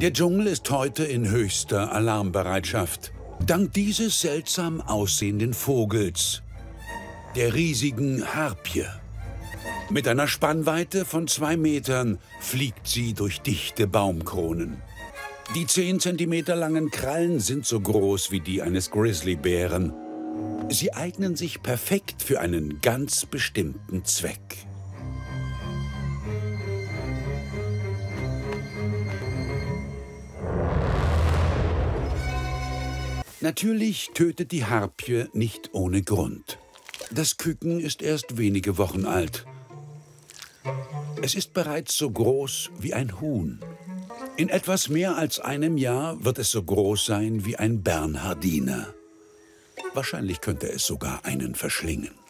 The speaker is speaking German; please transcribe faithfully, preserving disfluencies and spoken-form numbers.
Der Dschungel ist heute in höchster Alarmbereitschaft. Dank dieses seltsam aussehenden Vogels, der riesigen Harpyie. Mit einer Spannweite von zwei Metern fliegt sie durch dichte Baumkronen. Die zehn Zentimeter langen Krallen sind so groß wie die eines Grizzlybären. Sie eignen sich perfekt für einen ganz bestimmten Zweck. Natürlich tötet die Harpyie nicht ohne Grund. Das Küken ist erst wenige Wochen alt. Es ist bereits so groß wie ein Huhn. In etwas mehr als einem Jahr wird es so groß sein wie ein Bernhardiner. Wahrscheinlich könnte es sogar einen verschlingen.